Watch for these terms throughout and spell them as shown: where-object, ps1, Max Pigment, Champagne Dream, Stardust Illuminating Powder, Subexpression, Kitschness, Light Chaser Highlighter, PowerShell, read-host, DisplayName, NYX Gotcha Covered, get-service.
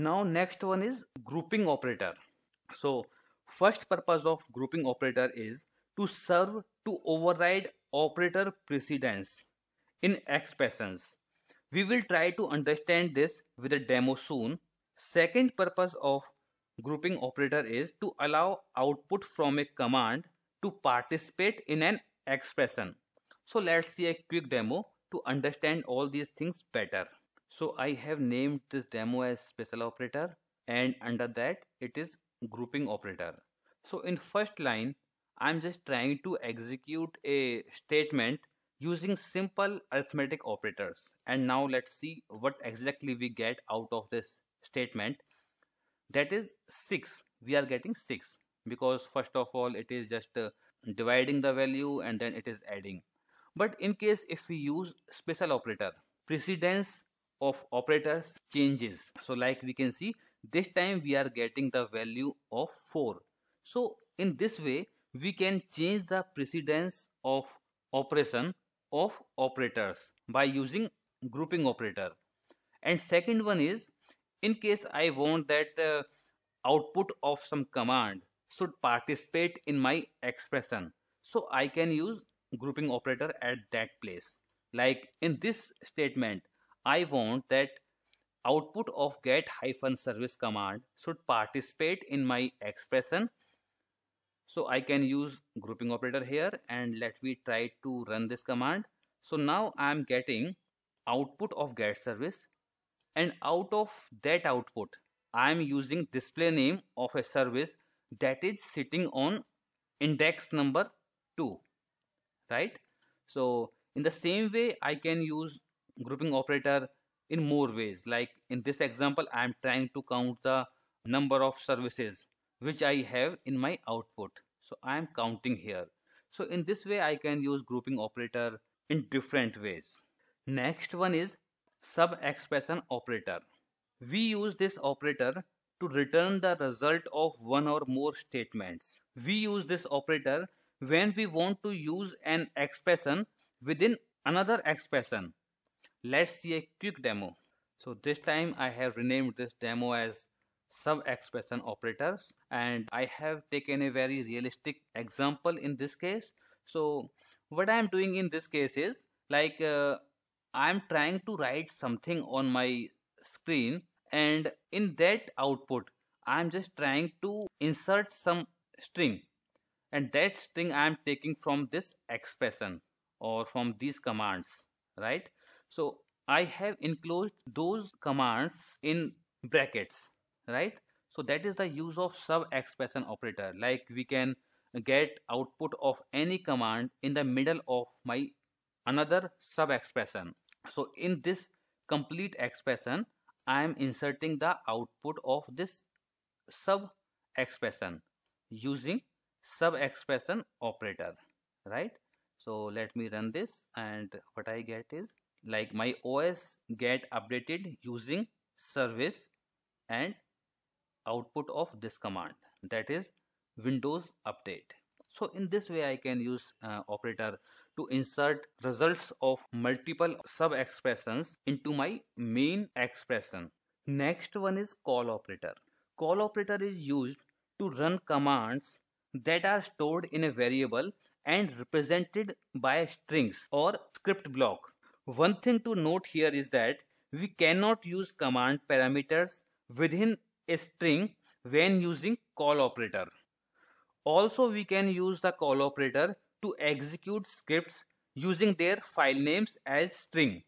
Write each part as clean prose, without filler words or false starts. Now next one is grouping operator. So first purpose of grouping operator is to serve to override operator precedence in expressions. We will try to understand this with a demo soon. Second purpose of grouping operator is to allow output from a command to participate in an expression. So let's see a quick demo to understand all these things better. So I have named this demo as special operator, and under that it is grouping operator. So in first line, I'm just trying to execute a statement using simple arithmetic operators. And now let's see what exactly we get out of this statement. That is 6. We are getting 6 because first of all it is just dividing the value and then it is adding. But in case if we use special operator, precedence of operators changes. So like we can see, this time we are getting the value of 4. So in this way we can change the precedence of operation of operators by using grouping operator. And second one is, in case I want that output of some command should participate in my expression, so I can use grouping operator at that place. Like in this statement, I want that output of get-service command should participate in my expression. So I can use grouping operator here, and let me try to run this command. So now I am getting output of get-service, and out of that output I am using display name of a service that is sitting on index number 2. Right? So in the same way I can use grouping operator in more ways. Like in this example, I am trying to count the number of services which I have in my output. So I am counting here. So in this way I can use grouping operator in different ways. Next one is sub-expression operator. We use this operator to return the result of one or more statements. We use this operator when we want to use an expression within another expression. Let's see a quick demo. So this time I have renamed this demo as sub-expression operators, and I have taken a very realistic example in this case. So what I am doing in this case is, like I am trying to write something on my screen, and in that output I am just trying to insert some string, and that string I am taking from this expression or from these commands, right? So I have enclosed those commands in brackets, right? So that is the use of sub-expression operator. Like we can get output of any command in the middle of my another sub-expression. So in this complete expression I am inserting the output of this sub-expression using sub-expression operator, right? So let me run this, and what I get is like my OS get updated using service and output of this command, that is Windows update. So in this way I can use operator to insert results of multiple sub-expressions into my main expression. Next one is call operator. Call operator is used to run commands that are stored in a variable and represented by strings or script block. One thing to note here is that we cannot use command parameters within a string when using call operator. Also, we can use the call operator to execute scripts using their file names as string.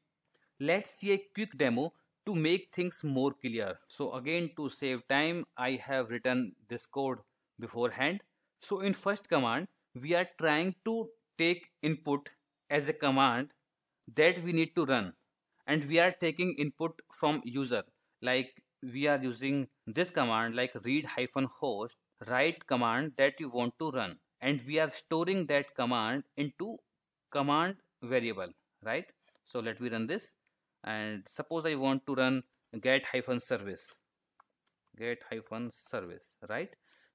Let's see a quick demo to make things more clear. So again, to save time, I have written this code beforehand. So in first command, we are trying to take input as a command that we need to run, and we are taking input from user. Like we are using this command like read-host, write command that you want to run, and we are storing that command into command variable, right? So let me run this, and suppose I want to run get-service, right?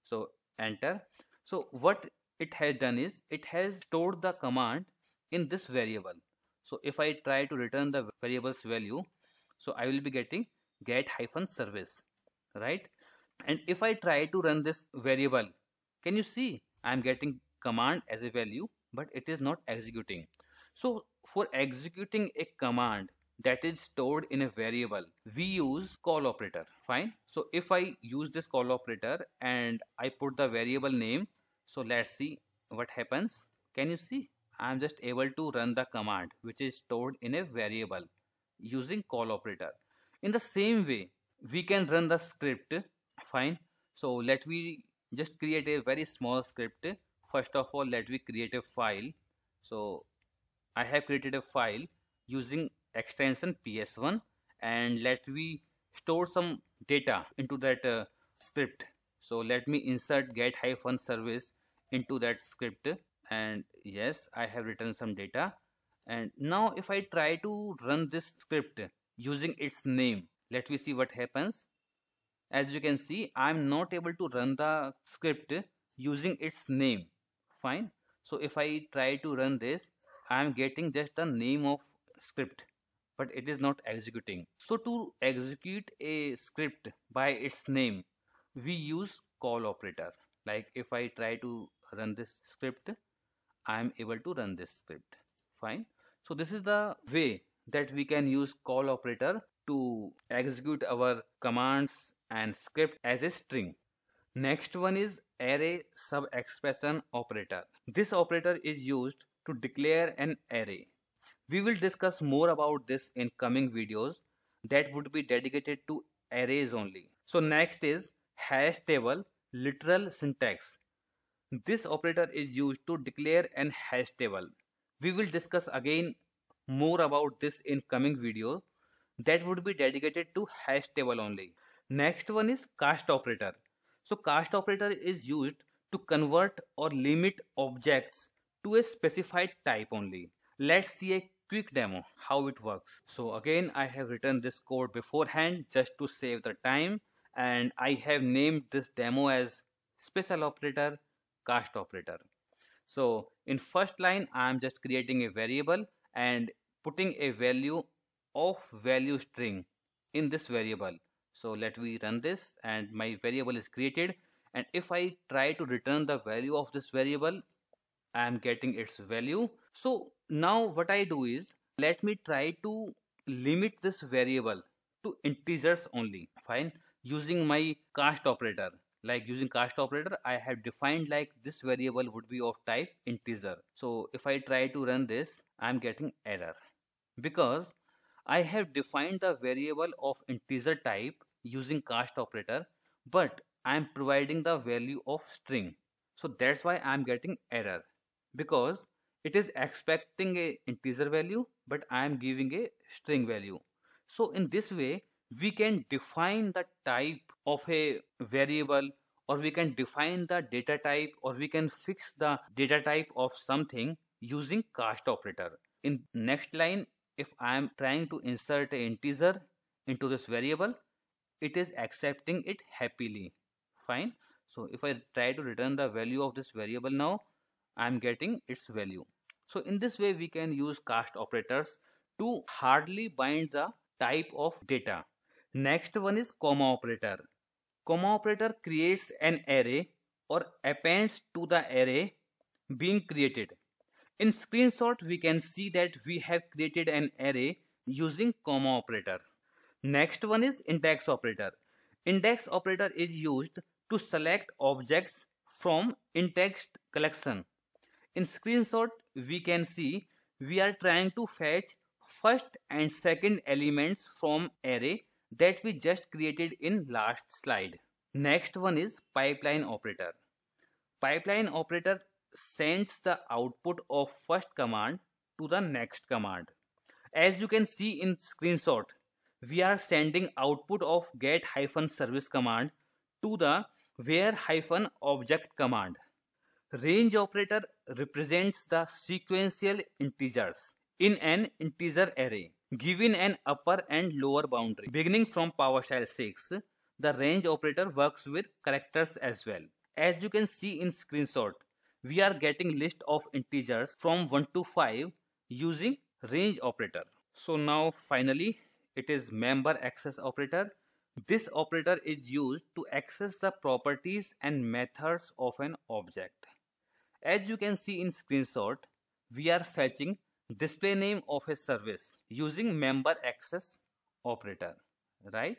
So enter. So what it has done is it has stored the command in this variable. So if I try to return the variable's value, so I will be getting get-service. right? And if I try to run this variable, can you see I am getting command as a value, but it is not executing. So for executing a command that is stored in a variable, we use call operator, fine. So if I use this call operator and I put the variable name, so let's see what happens. Can you see I am just able to run the command which is stored in a variable using call operator. In the same way, we can run the script, fine. So let me just create a very small script. First of all, let me create a file. So I have created a file using extension ps1, and let me store some data into that script. So let me insert get-service into that script, and yes, I have written some data. And now if I try to run this script using its name, let me see what happens. As you can see, I am not able to run the script using its name, fine. So if I try to run this, I am getting just the name of script, but it is not executing. So to execute a script by its name, we use call operator. Like if I try to run this script, I am able to run this script, fine. So this is the way that we can use call operator to execute our commands and script as a string. Next one is array sub-expression operator. This operator is used to declare an array. We will discuss more about this in coming videos that would be dedicated to arrays only. So next is hash table literal syntax. This operator is used to declare an hash table. We will discuss again more about this in coming video that would be dedicated to hash table only. Next one is cast operator. So cast operator is used to convert or limit objects to a specified type only. Let's see a quick demo how it works. So again, I have written this code beforehand just to save the time, and I have named this demo as special operator, cast operator. So in first line, I am just creating a variable and putting a value of value string in this variable. So let me run this, and my variable is created, and if I try to return the value of this variable, I am getting its value. So now what I do is, let me try to limit this variable to integers only, fine, using my cast operator. Like using cast operator, I have defined like this variable would be of type integer. So if I try to run this, I am getting error because I have defined the variable of integer type using cast operator, but I am providing the value of string. So that's why I am getting error, because it is expecting a integer value, but I am giving a string value. So in this way, we can define the type of a variable, or we can define the data type, or we can fix the data type of something using cast operator. In next line, if I am trying to insert an integer into this variable, it is accepting it happily, fine. So if I try to return the value of this variable now, I am getting its value. So in this way, we can use cast operators to hardly bind the type of data. Next one is comma operator. Comma operator creates an array or appends to the array being created. In screenshot, we can see that we have created an array using comma operator. Next one is index operator. Index operator is used to select objects from in-text collection. In screenshot, we can see we are trying to fetch first and second elements from array that we just created in last slide. Next one is pipeline operator. Pipeline operator sends the output of first command to the next command. As you can see in screenshot, we are sending output of get-service command to the where-object command. Range operator represents the sequential integers in an integer array, given an upper and lower boundary. Beginning from PowerShell 6, the range operator works with characters as well. As you can see in screenshot, we are getting list of integers from 1 to 5 using range operator. So now finally, it is member access operator, This operator is used to access the properties and methods of an object. As you can see in screenshot, we are fetching display name of a service using member access operator, right?